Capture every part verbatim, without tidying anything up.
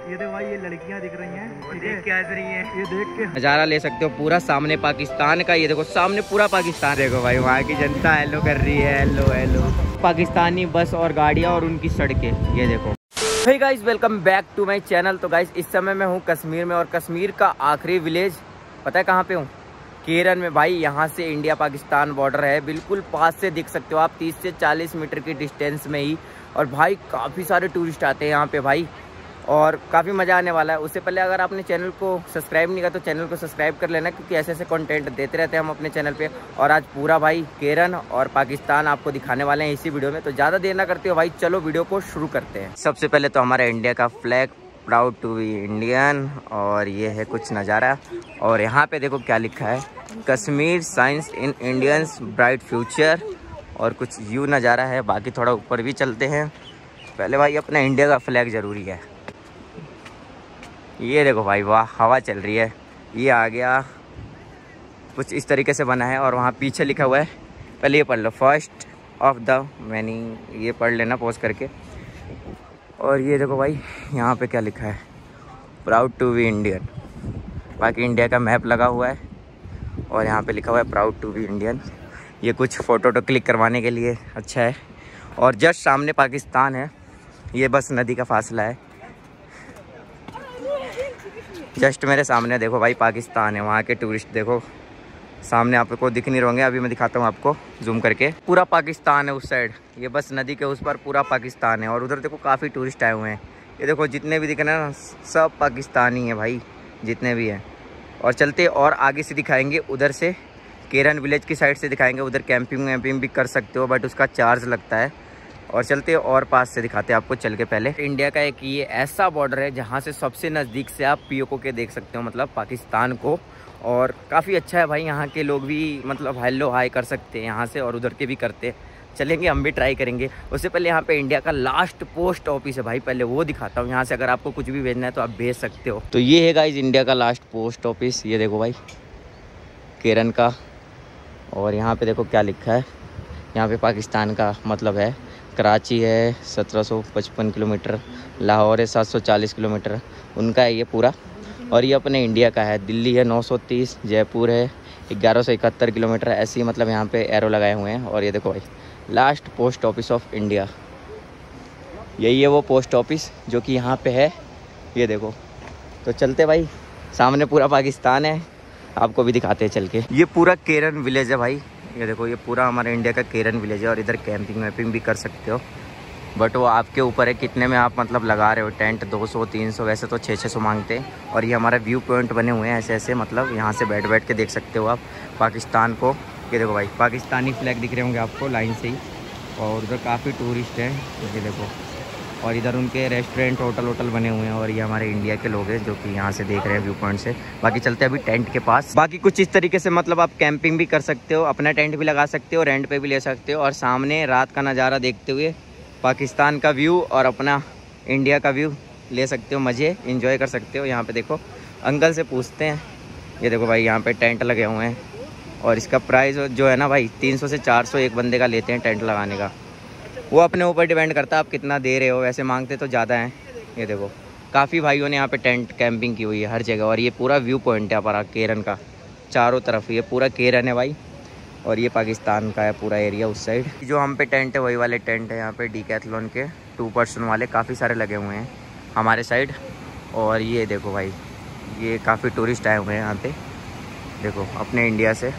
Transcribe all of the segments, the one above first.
ये देखो भाई, ये लड़कियां दिख रही हैं, ठीक है, क्या रही हैं, ये देख के नज़ारा ले सकते हो पूरा सामने पाकिस्तान का। ये देखो सामने पूरा पाकिस्तान, देखो भाई वहाँ की जनता हेलो कर रही है, हेलो हेलो। पाकिस्तानी बस और गाड़ियाँ और उनकी सड़कें, ये देखो। Hey guys, welcome back to my channel. तो गाइस इस समय मैं हूँ कश्मीर में, और कश्मीर का आखिरी विलेज पता है कहाँ पे हूँ? केरन में भाई। यहाँ से इंडिया पाकिस्तान बॉर्डर है, बिल्कुल पास से दिख सकते हो आप, तीस से चालीस मीटर की डिस्टेंस में ही। और भाई काफ़ी सारे टूरिस्ट आते हैं यहाँ पे भाई, और काफ़ी मज़ा आने वाला है। उससे पहले अगर आपने चैनल को सब्सक्राइब नहीं किया तो चैनल को सब्सक्राइब कर लेना, क्योंकि ऐसे ऐसे कंटेंट देते रहते हैं हम अपने चैनल पे। और आज पूरा भाई केरन और पाकिस्तान आपको दिखाने वाले हैं इसी वीडियो में, तो ज़्यादा देर ना करते हो भाई, चलो वीडियो को शुरू करते हैं। सबसे पहले तो हमारा इंडिया का flag, proud to be Indian. और ये है कुछ नज़ारा, और यहाँ पर देखो क्या लिखा है, Kashmir science in Indians bright future, और कुछ यू नज़ारा है। बाकी थोड़ा ऊपर भी चलते हैं, पहले भाई अपना इंडिया का फ्लैग ज़रूरी है। ये देखो भाई, वाह हवा चल रही है। ये आ गया, कुछ इस तरीके से बना है, और वहाँ पीछे लिखा हुआ है, पहले ये पढ़ लो, फर्स्ट ऑफ द मैनी, ये पढ़ लेना पॉज करके। और ये देखो भाई यहाँ पे क्या लिखा है, प्राउड टू बी इंडियन। बाकी इंडिया का मैप लगा हुआ है, और यहाँ पे लिखा हुआ है प्राउड टू बी इंडियन। ये कुछ फ़ोटो तो क्लिक करवाने के लिए अच्छा है। और जस्ट सामने पाकिस्तान है, ये बस नदी का फासला है। जस्ट मेरे सामने देखो भाई पाकिस्तान है, वहाँ के टूरिस्ट देखो सामने आपको दिख नहीं रहेंगे, अभी मैं दिखाता हूँ आपको जूम करके। पूरा पाकिस्तान है उस साइड, ये बस नदी के उस पर पूरा पाकिस्तान है। और उधर देखो काफ़ी टूरिस्ट आए हुए हैं, ये देखो जितने भी दिख रहे हैं ना सब पाकिस्तानी है भाई, जितने भी हैं। और चलते और आगे से दिखाएँगे, उधर से केरन विलेज की साइड से दिखाएँगे, उधर कैंपिंग वैम्पिंग भी कर सकते हो, बट उसका चार्ज लगता है। और चलते और पास से दिखाते हैं आपको चल के। पहले इंडिया का एक ये ऐसा बॉर्डर है जहाँ से सबसे नज़दीक से आप पीओके के देख सकते हो, मतलब पाकिस्तान को। और काफ़ी अच्छा है भाई, यहाँ के लोग भी मतलब हेलो हाय कर सकते हैं यहाँ से, और उधर के भी करते हैं। चलेंगे हम भी ट्राई करेंगे। उससे पहले यहाँ पे इंडिया का लास्ट पोस्ट ऑफिस है भाई, पहले वो दिखाता हूँ। यहाँ से अगर आपको कुछ भी भेजना है तो आप भेज सकते हो। तो ये है गाइज इंडिया का लास्ट पोस्ट ऑफिस, ये देखो भाई केरन का। और यहाँ पर देखो क्या लिखा है, यहाँ पर पाकिस्तान का मतलब है, कराची है सत्रह सौ पचपन किलोमीटर, लाहौर है सात सौ चालीस किलोमीटर, उनका है ये पूरा। और ये अपने इंडिया का है, दिल्ली है नौ सौ तीस, जयपुर है ग्यारह सौ इकहत्तर किलोमीटर, ऐसी मतलब यहाँ पे एरो लगाए हुए हैं। और ये देखो भाई last post office of India, यही है वो पोस्ट ऑफिस जो कि यहाँ पे है, ये देखो। तो चलते भाई, सामने पूरा पाकिस्तान है, आपको भी दिखाते हैं चल के। ये पूरा केरन विलेज है भाई, ये देखो ये पूरा हमारे इंडिया का केरन विलेज है। और इधर कैंपिंग वैम्पिंग भी कर सकते हो, बट वो आपके ऊपर है कितने में आप मतलब लगा रहे हो टेंट, दो सौ तीन सौ, वैसे तो छः सौ मांगते हैं। और ये हमारा व्यू पॉइंट बने हुए हैं ऐसे ऐसे, मतलब यहाँ से बैठ बैठ के देख सकते हो आप पाकिस्तान को। ये देखो भाई पाकिस्तानी फ्लैग दिख रहे होंगे आपको लाइन से ही, और उधर काफ़ी टूरिस्ट हैं ये देखो। और इधर उनके रेस्टोरेंट होटल होटल बने हुए हैं, और ये हमारे इंडिया के लोग हैं जो कि यहाँ से देख रहे हैं व्यू पॉइंट से। बाकी चलते हैं अभी टेंट के पास। बाकी कुछ इस तरीके से मतलब आप कैंपिंग भी कर सकते हो, अपना टेंट भी लगा सकते हो, रेंट पे भी ले सकते हो। और सामने रात का नज़ारा देखते हुए पाकिस्तान का व्यू और अपना इंडिया का व्यू ले सकते हो, मज़े इंजॉय कर सकते हो। यहाँ पर देखो अंकल से पूछते हैं, ये देखो भाई यहाँ पर टेंट लगे हुए हैं, और इसका प्राइस जो है ना भाई तीन सौ से चार सौ एक बंदे का लेते हैं टेंट लगाने का। वो अपने ऊपर डिपेंड करता है आप कितना दे रहे हो, वैसे मांगते तो ज़्यादा हैं। ये देखो काफ़ी भाइयों ने यहाँ पे टेंट कैंपिंग की हुई है हर जगह। और ये पूरा व्यू पॉइंट है हमारा केरन का, चारों तरफ ये पूरा केरन है भाई। और ये पाकिस्तान का है पूरा एरिया उस साइड। जो हम पे टेंट है वही वाले टेंट है यहाँ पे, डीकैथलॉन के टू पर्सन वाले काफ़ी सारे लगे हुए हैं हमारे साइड। और ये देखो भाई ये काफ़ी टूरिस्ट आए हुए हैं यहाँ पर, देखो अपने इंडिया से।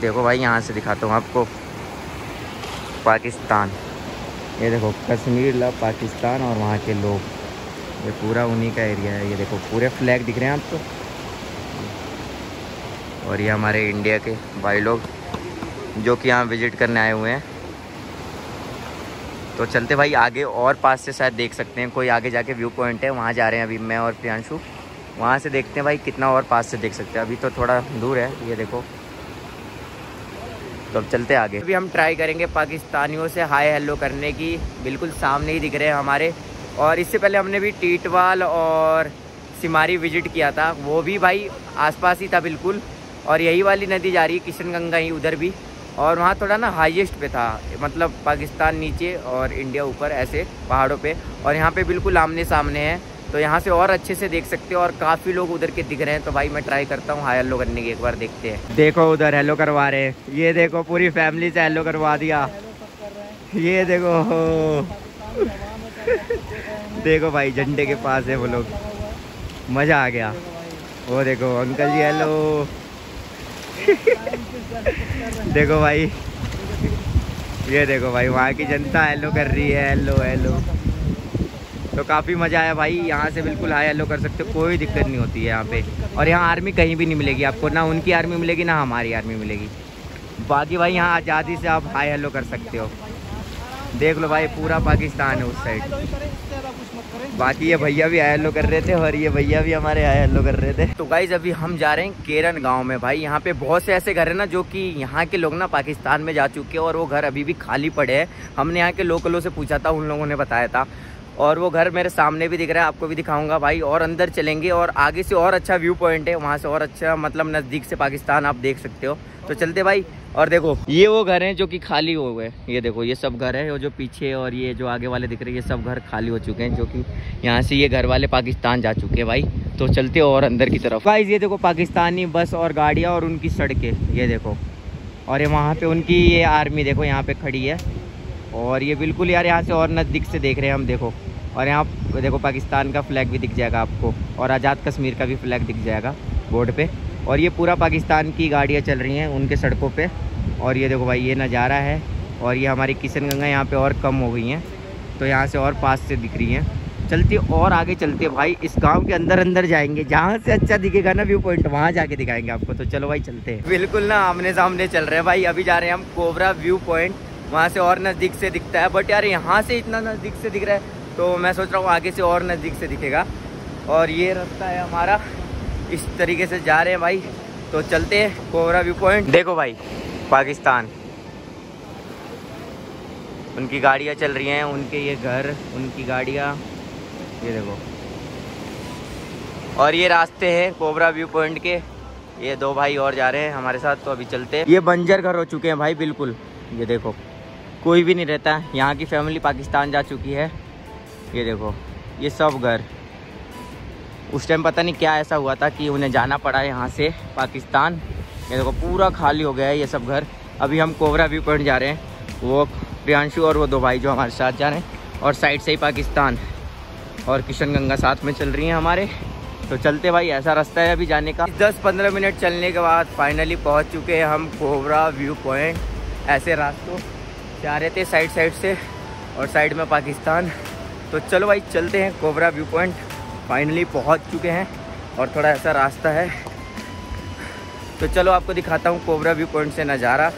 देखो भाई यहाँ से दिखाता हूँ आपको पाकिस्तान, ये देखो कश्मीर ला पाकिस्तान, और वहाँ के लोग, ये पूरा उन्हीं का एरिया है। ये देखो पूरे फ्लैग दिख रहे हैं आपको। और ये हमारे इंडिया के भाई लोग जो कि यहाँ विजिट करने आए हुए हैं। तो चलते भाई आगे, और पास से शायद देख सकते हैं कोई आगे जाके व्यू पॉइंट है, वहाँ जा रहे हैं अभी मैं और प्रियांशु, वहाँ से देखते हैं भाई कितना और पास से देख सकते हैं। अभी तो थोड़ा दूर है ये देखो, तो अब चलते आगे। अभी हम ट्राई करेंगे पाकिस्तानियों से हाय हेलो करने की, बिल्कुल सामने ही दिख रहे हैं हमारे। और इससे पहले हमने भी टीटवाल और सिमारी विजिट किया था, वो भी भाई आसपास ही था बिल्कुल। और यही वाली नदी जा रही है किशन गंगा ही, उधर भी। और वहाँ थोड़ा ना हाईएस्ट पे था, मतलब पाकिस्तान नीचे और इंडिया ऊपर ऐसे पहाड़ों पे, और यहाँ पे बिल्कुल आमने सामने है, तो यहाँ से और अच्छे से देख सकते हो। और काफ़ी लोग उधर के दिख रहे हैं, तो भाई मैं ट्राई करता हूँ हाई हेलो करने की, एक बार देखते हैं। देखो उधर हेलो करवा रहे हैं, ये देखो पूरी फैमिली से हेलो करवा दिया, ये देखो देखो भाई झंडे के पास है वो लोग, मज़ा आ गया। वो देखो अंकल जी हेलो देखो भाई, ये देखो भाई वहाँ की जनता हेलो कर रही है, हेलो हेलो, तो काफ़ी मज़ा आया भाई। यहाँ से बिल्कुल हाई हेलो कर सकते हो, कोई दिक्कत नहीं होती है यहाँ पे। और यहाँ आर्मी कहीं भी नहीं मिलेगी आपको, ना उनकी आर्मी मिलेगी ना हमारी आर्मी मिलेगी। बाकी भाई यहाँ आज़ादी से आप हाई हेलो कर सकते हो। देख लो भाई पूरा पाकिस्तान है उस साइड। बाकी ये भैया भी हाई हेलो कर रहे थे, और ये भैया भी हमारे हाई हेलो कर रहे थे। तो गाइज अभी हम जा रहे हैं केरन गांव में। भाई यहाँ पे बहुत से ऐसे घर हैं ना जो कि यहाँ के लोग ना पाकिस्तान में जा चुके हैं, और वो घर अभी भी खाली पड़े हैं। हमने यहाँ के लोकलों से पूछा था, उन लोगों ने बताया था, और वो घर मेरे सामने भी दिख रहा है, आपको भी दिखाऊंगा भाई। और अंदर चलेंगे और आगे से और अच्छा व्यू पॉइंट है, वहाँ से और अच्छा मतलब नज़दीक से पाकिस्तान आप देख सकते हो। तो चलते भाई। और देखो ये वो घर हैं जो कि खाली हो गए, ये देखो ये सब घर है, वो जो पीछे और ये जो आगे वाले दिख रहे हैं ये सब घर खाली हो चुके हैं, जो कि यहाँ से ये घर वाले पाकिस्तान जा चुके हैं भाई। तो चलते और अंदर की तरफ। गाइस ये देखो पाकिस्तानी बस और गाड़ियाँ और उनकी सड़कें, ये देखो, और ये वहाँ पे उनकी ये आर्मी देखो यहाँ पे खड़ी है। और ये बिल्कुल यार यहाँ से और नज़दीक से देख रहे हैं हम, देखो। और यहाँ देखो पाकिस्तान का फ्लैग भी दिख जाएगा आपको, और आज़ाद कश्मीर का भी फ्लैग दिख जाएगा बोर्ड पे। और ये पूरा पाकिस्तान की गाड़ियाँ चल रही हैं उनके सड़कों पे। और ये देखो भाई ये नज़ारा है। और ये हमारी किशन गंगा यहाँ पे और कम हो गई हैं, तो यहाँ से और पास से दिख रही हैं। चलते और आगे चलते भाई, इस गांव के अंदर अंदर जाएंगे, जहाँ से अच्छा दिखेगा ना व्यू पॉइंट वहाँ जाके दिखाएंगे आपको। तो चलो भाई चलते हैं। बिल्कुल ना आमने सामने चल रहे हैं भाई। अभी जा रहे हैं हम कोबरा व्यू पॉइंट, वहाँ से और नज़दीक से दिखता है, बट यार यहाँ से इतना नज़दीक से दिख रहा है, तो मैं सोच रहा हूँ आगे से और नज़दीक से दिखेगा। और ये रास्ता है हमारा, इस तरीके से जा रहे हैं भाई। तो चलते हैं कोबरा व्यू पॉइंट। देखो भाई पाकिस्तान, उनकी गाड़ियाँ चल रही हैं, उनके ये घर, उनकी गाड़ियाँ, ये देखो। और ये रास्ते हैं कोबरा व्यू पॉइंट के, ये दो भाई और जा रहे हैं हमारे साथ, तो अभी चलते हैं। ये बंजर घर हो चुके हैं भाई बिल्कुल, ये देखो कोई भी नहीं रहता है, यहाँ की फैमिली पाकिस्तान जा चुकी है। ये देखो ये सब घर, उस टाइम पता नहीं क्या ऐसा हुआ था कि उन्हें जाना पड़ा यहाँ से पाकिस्तान। ये देखो पूरा खाली हो गया है ये सब घर। अभी हम कोबरा व्यू पॉइंट जा रहे हैं, वो प्रियांशु और वो दो भाई जो हमारे साथ जा रहे हैं। और साइड से ही पाकिस्तान और किशन गंगा साथ में चल रही हैं हमारे। तो चलते भाई, ऐसा रास्ता है अभी जाने का। दस पंद्रह मिनट चलने के बाद फाइनली पहुँच चुके हैं हम कोबरा व्यू पॉइंट। ऐसे रास्तों जा रहे थे साइड साइड से, और साइड में पाकिस्तान। तो चलो भाई चलते हैं कोबरा व्यू पॉइंट। फाइनली पहुंच चुके हैं, और थोड़ा ऐसा रास्ता है, तो चलो आपको दिखाता हूँ कोबरा व्यू पॉइंट से नज़ारा।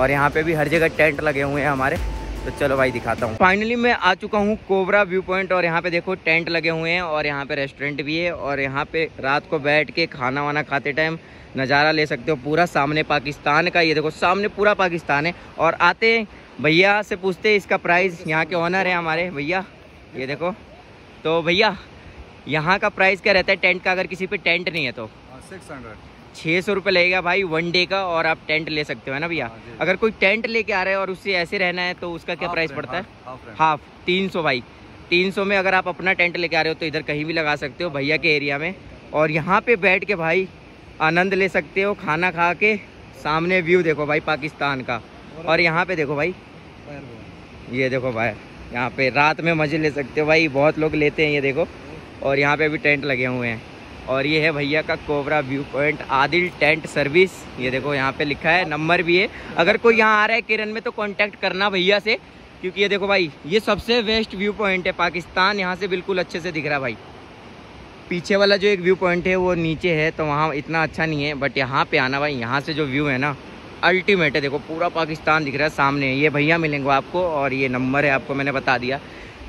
और यहाँ पे भी हर जगह टेंट लगे हुए हैं हमारे, तो चलो भाई दिखाता हूँ। फाइनली मैं आ चुका हूँ कोबरा व्यू पॉइंट, और यहाँ पे देखो टेंट लगे हुए हैं, और यहाँ पे रेस्टोरेंट भी है। और यहाँ पे रात को बैठ के खाना वाना खाते टाइम नज़ारा ले सकते हो पूरा, सामने पाकिस्तान का, ये देखो सामने पूरा पाकिस्तान है। और आते भैया से पूछते इसका प्राइस, यहाँ के ऑनर है हमारे भैया, ये देखो। तो भैया यहाँ का प्राइस क्या रहता है टेंट का, अगर किसी पे टेंट नहीं है तो? सिक्स हंड्रेड छः सौ रुपये लगेगा भाई वन डे का, और आप टेंट ले सकते हो, है ना भैया? अगर कोई टेंट लेके आ रहा है और उससे ऐसे रहना है तो उसका क्या प्राइस पड़ता है? हाफ तीन सौ भाई, तीन सौ में अगर आप अपना टेंट लेके आ रहे हो तो इधर कहीं भी लगा सकते हो भैया के एरिया में। और यहाँ पे बैठ के भाई आनंद ले सकते हो खाना खा के, सामने व्यू देखो भाई पाकिस्तान का। और यहाँ पे देखो भाई, ये देखो भाई यहाँ पे रात में मज़े ले सकते हो भाई, बहुत लोग लेते हैं ये देखो। और यहाँ पे भी टेंट लगे हुए हैं। और ये है भैया का cobra view point, Adil tent service, ये देखो यहाँ पे लिखा है, नंबर भी है। अगर कोई यहाँ आ रहा है केरन में तो कांटेक्ट करना भैया से, क्योंकि ये देखो भाई ये सबसे बेस्ट व्यू पॉइंट है पाकिस्तान, यहाँ से बिल्कुल अच्छे से दिख रहा भाई। पीछे वाला जो एक व्यू पॉइंट है वो नीचे है, तो वहाँ इतना अच्छा नहीं है, बट यहाँ पर आना भाई, यहाँ से जो व्यू है ना अल्टीमेट है। देखो पूरा पाकिस्तान दिख रहा है सामने, ये भैया मिलेंगे आपको, और ये नंबर है आपको मैंने बता दिया।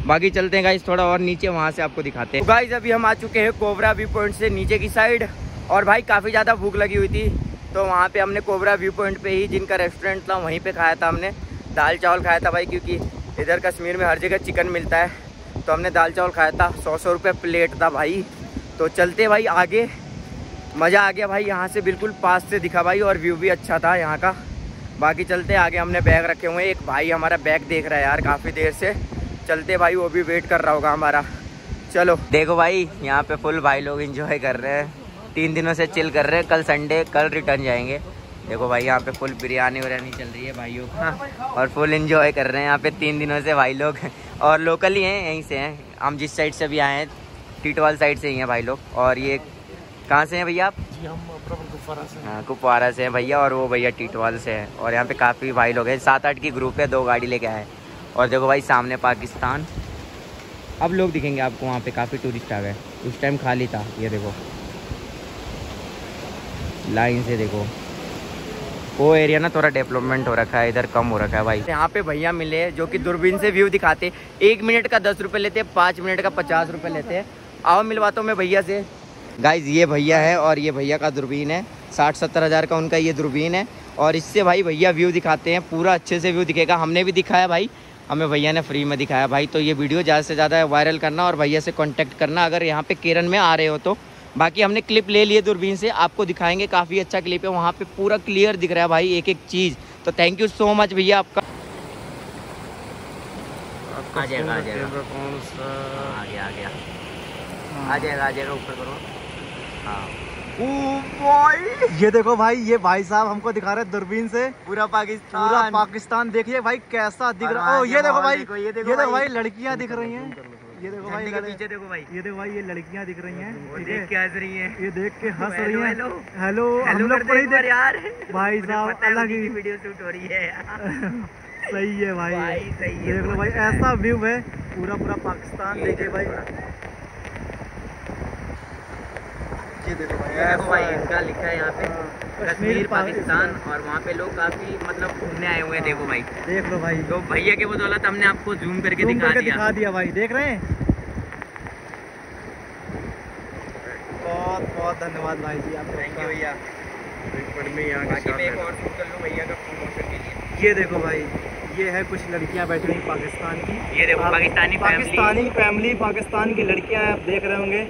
बाकी चलते हैं गाइस थोड़ा और नीचे, वहाँ से आपको दिखाते हैं। तो गाइस अभी हम आ चुके हैं कोबरा व्यू पॉइंट से नीचे की साइड, और भाई काफ़ी ज़्यादा भूख लगी हुई थी, तो वहाँ पे हमने कोबरा व्यू पॉइंट पे ही जिनका रेस्टोरेंट था वहीं पे खाया था हमने, दाल चावल खाया था भाई, क्योंकि इधर कश्मीर में हर जगह चिकन मिलता है, तो हमने दाल चावल खाया था, सौ सौ रुपये प्लेट था भाई। तो चलते भाई आगे, मज़ा आ गया भाई, यहाँ से बिल्कुल पास से दिखा भाई, और व्यू भी अच्छा था यहाँ का। बाकी चलते आगे। हमने बैग रखे हुए हैं, एक भाई हमारा बैग देख रहा है यार काफ़ी देर से, चलते भाई वो भी वेट कर रहा होगा हमारा। चलो देखो भाई यहाँ पे फुल भाई लोग एंजॉय कर रहे हैं, तीन दिनों से चिल कर रहे हैं, कल संडे कल रिटर्न जाएंगे। देखो भाई यहाँ पे फुल बिरयानी उरानी चल रही है भाइयों का और फुल एंजॉय कर रहे हैं यहाँ पे तीन दिनों से भाई लोग, और लोकल ही हैं, यहीं से हैं, हम जिस साइड से भी आए हैं टीटवाल साइड से ही हैं भाई लोग। और ये कहाँ से हैं भैया आप? हाँ कुपवारा से हैं भैया, और वो भैया टीटवाल से हैं। और यहाँ पे काफ़ी भाई लोग हैं, सात आठ की ग्रुप है, दो गाड़ी लेके आए। और देखो भाई सामने पाकिस्तान, अब लोग दिखेंगे आपको वहाँ पे, काफ़ी टूरिस्ट आ गए, उस टाइम खाली था। ये देखो लाइन से, देखो वो एरिया ना थोड़ा डेवलपमेंट हो रखा है, इधर कम हो रखा है भाई। यहाँ पे भैया मिले जो कि दूरबीन से व्यू दिखाते, एक मिनट का दस रुपये लेते हैं, पाँच मिनट का पचास रुपये लेते हैं। आओ मिलवाता हूँ मैं भैया से। गाइज ये भैया है और ये भैया का दूरबीन है, साठ सत्तर हज़ार का उनका ये दूरबीन है, और इससे भाई भैया व्यू दिखाते हैं, पूरा अच्छे से व्यू दिखेगा। हमने भी दिखाया भाई, हमें भैया ने फ्री में दिखाया भाई। तो ये वीडियो ज़्यादा से ज़्यादा वायरल करना और भैया से कांटेक्ट करना अगर यहाँ पे केरन में आ रहे हो तो। बाकी हमने क्लिप ले लिए दूरबीन से, आपको दिखाएंगे, काफ़ी अच्छा क्लिप है, वहाँ पे पूरा क्लियर दिख रहा है भाई एक एक चीज़। तो थैंक यू सो मच भैया आपका। आ जाएगा आ जाएगा आ गया आ गया आ जाएगा आ जाएगा ऊपर करो। हाँ ये देखो भाई, ये भाई साहब हमको दिखा रहे हैं दूरबीन से पूरा पाकिस्तान, पूरा पाकिस्तान देखिए भाई कैसा दिख रहा है। ओ ये देखो भाई, ये देखो भाई लड़कियाँ दिख रही हैं, ये देखो भाई के पीछे, देखो भाई ये देखो भाई ये लड़कियां दिख रही हैं, वो देख के हंस रही हैं, ये देख के हंस रही हैं। हेलो हेलो हम लोग को ही देख यार भाई साहब, अलग ही वीडियो शूट हो रही है यार। सही है भाई, भाई सही है, देख लो भाई ऐसा व्यू है पूरा पूरा पाकिस्तान देखिए भाई। ये देखो भाई देखो भाई इनका लिखा है यहाँ पे कश्मीर पाकिस्तान, और वहाँ पे लोग काफी मतलब घूमने आए हुए हैं। देखो भाई देख लो भाई, तो भैया के बदौलत हमने आपको जूम करके दिखा दिया दिखा दिया भाई, देख रहे हैं। बहुत बहुत धन्यवाद भाई जी आप, थैंक यू भैया। बाकी मैं एक और शूट कर लूँ भैया का प्रमोशन के लिए। ये देखो भाई ये है कुछ लड़कियां बैठी हुई पाकिस्तान की, ये देखो पाकिस्तानी पाकिस्तानी फैमिली, पाकिस्तान की लड़कियां आप देख रहे होंगे,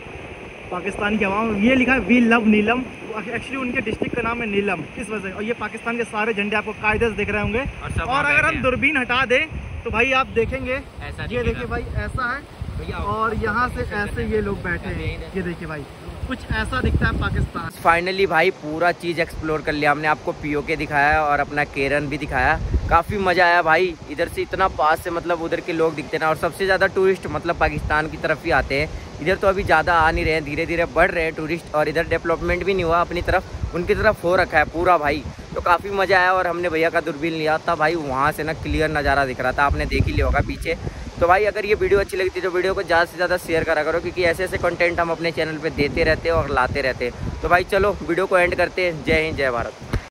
पाकिस्तान के हवाओं। ये लिखा है वी लव नीलम, एक्चुअली उनके डिस्ट्रिक्ट का नाम है नीलम इस वजह से। और ये पाकिस्तान के सारे झंडे आपको कायदे से दिख रहे होंगे, और अगर हम दूरबीन हटा दें तो भाई आप देखेंगे ऐसा, ये देखिए भाई ऐसा है, और यहाँ से ऐसे ये लोग बैठे हैं, ये देखिए भाई कुछ ऐसा दिखता है पाकिस्तान। फाइनली भाई पूरा चीज़ एक्सप्लोर कर लिया हमने, आपको पीओके दिखाया और अपना केरन भी दिखाया, काफ़ी मज़ा आया भाई। इधर से इतना पास से मतलब उधर के लोग दिखते ना, और सबसे ज़्यादा टूरिस्ट मतलब पाकिस्तान की तरफ ही आते हैं, इधर तो अभी ज़्यादा आ नहीं रहे हैं, धीरे धीरे बढ़ रहे हैं टूरिस्ट, और इधर डेवलपमेंट भी नहीं हुआ अपनी तरफ, उनकी तरफ हो रखा है पूरा भाई। तो काफ़ी मज़ा आया, और हमने भैया का दूरबीन लिया था भाई, वहाँ से ना क्लियर नज़ारा दिख रहा था, आपने देख ही लिया होगा पीछे। तो भाई अगर ये वीडियो अच्छी लगती है तो वीडियो को ज़्यादा से ज़्यादा शेयर करा करो, क्योंकि ऐसे ऐसे कंटेंट हम अपने चैनल पे देते रहते हैं और लाते रहते हैं। तो भाई चलो वीडियो को एंड करते हैं। जय हिंद जय भारत।